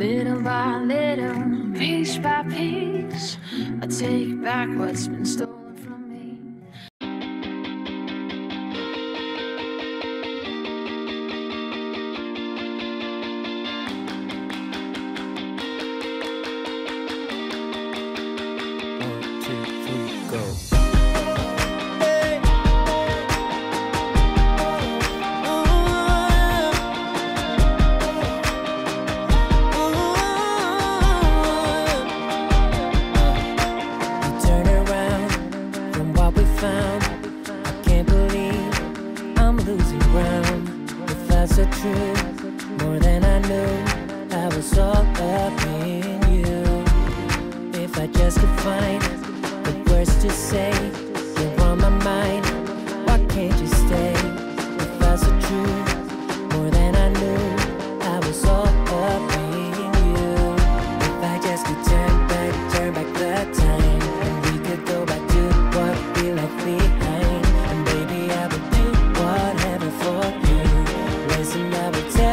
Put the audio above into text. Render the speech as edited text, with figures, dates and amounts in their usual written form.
Little by little, piece by piece, I take back what's been stolen from me. One, two, three, go. I can't believe I'm losing ground. The thoughts are true, more than I knew. I was all up in you. If I just could find the words to say, you're on my mind. Why can't you stay? The thoughts are true, more than I knew. I was all up in you. If I just could turn back the time, and we could go back to what we left behind, and baby, I would do whatever for you. Listen, I would tell